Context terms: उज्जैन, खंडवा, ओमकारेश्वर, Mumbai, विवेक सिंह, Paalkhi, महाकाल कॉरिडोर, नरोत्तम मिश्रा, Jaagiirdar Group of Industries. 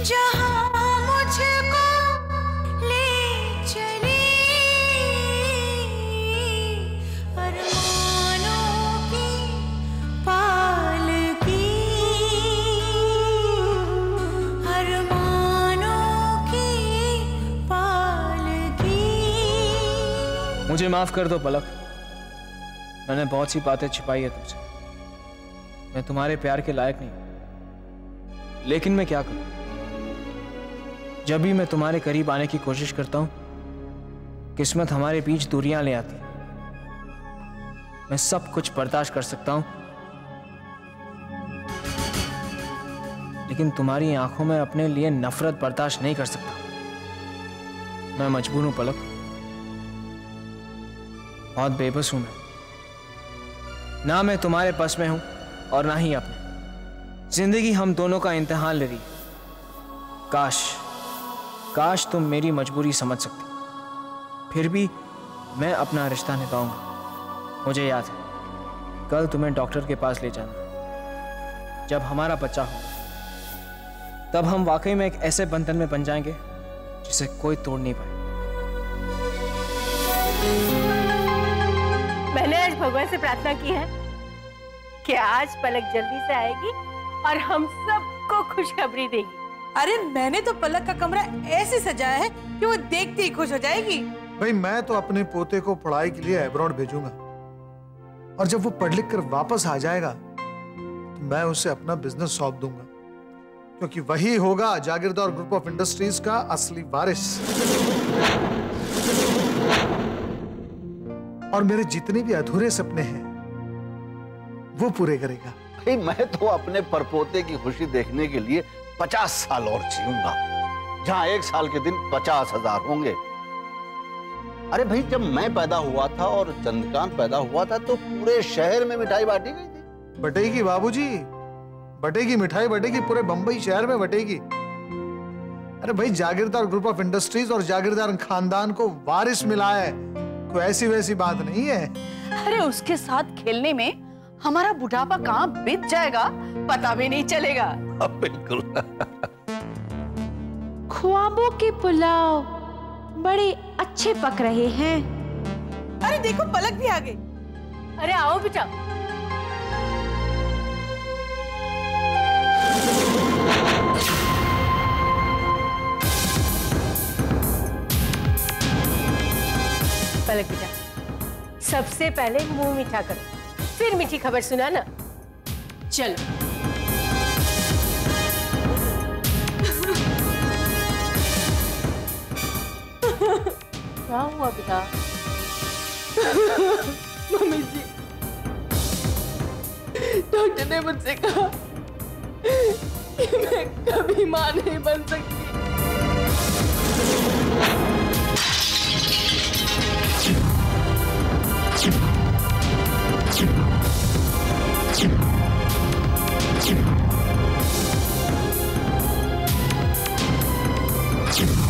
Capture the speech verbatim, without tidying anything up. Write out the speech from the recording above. मुझे माफ कर दो पलक, मैंने बहुत सी बातें छिपाई है तुझसे। मैं तुम्हारे प्यार के लायक नहीं, लेकिन मैं क्या करूं? जब भी मैं तुम्हारे करीब आने की कोशिश करता हूं, किस्मत हमारे बीच दूरियां ले आती। मैं सब कुछ बर्दाश्त कर सकता हूं, लेकिन तुम्हारी आंखों में अपने लिए नफरत बर्दाश्त नहीं कर सकता। मैं मजबूर हूं पलक, बहुत बेबस हूं मैं। ना मैं तुम्हारे पास में हूं और ना ही अपने। जिंदगी हम दोनों का इम्तिहान ले रही है। काश काश तुम मेरी मजबूरी समझ सकती, फिर भी मैं अपना रिश्ता निभाऊंगा। मुझे याद है, कल तुम्हें डॉक्टर के पास ले जाना। जब हमारा बच्चा हो तब हम वाकई में एक ऐसे बंधन में बन जाएंगे जिसे कोई तोड़ नहीं पाए। मैंने आज भगवान से प्रार्थना की है कि आज पलक जल्दी से आएगी और हम सबको खुशखबरी देगी। अरे मैंने तो पलक का कमरा ऐसे सजाया है कि वो देखते ही खुश हो जाएगी। भाई मैं तो अपने पोते को पढ़ाई के लिए अब्रॉड भेजूंगा, और जब वो पढ़ लिख कर वापस आ जाएगा तो मैं उसे अपना बिजनेस सौंप दूंगा, क्योंकि वही होगा जागीरदार ग्रुप ऑफ इंडस्ट्रीज का असली वारिस। और मेरे जितने भी अधूरे सपने हैं वो पूरे करेगा। भाई मैं तो अपने परपोते की खुशी देखने के लिए पचास साल और जीऊंगा, जहां एक साल के दिन पचास हजार होंगे। अरे भाई जब मैं पैदा हुआ था और चंद्रकांत पैदा हुआ था तो पूरे शहर में मिठाई बांटी गई थी। बटेगी बाबूजी, बटेगी मिठाई, बटेगी पूरे बंबई शहर में बटेगी। अरे भाई जागीरदार ग्रुप ऑफ इंडस्ट्रीज और जागीरदार खानदान को वारिस मिला है, कोई ऐसी वैसी बात नहीं है। अरे उसके साथ खेलने में हमारा बुढ़ापा कहाँ बीत जाएगा पता भी नहीं चलेगा। बिल्कुल। ख्वाबों के पुलाव बड़े अच्छे पक रहे हैं। अरे देखो पलक भी आ गई। अरे आओ बेटा। पलक बेटा, सबसे पहले मुंह मीठा करो, फिर मीठी खबर सुनाना। चलो। क्या हुआ बेटा? मम्मी जी, डॉक्टर ने मुझसे कहा कि मैं कभी मां नहीं बन सकती। Thank you.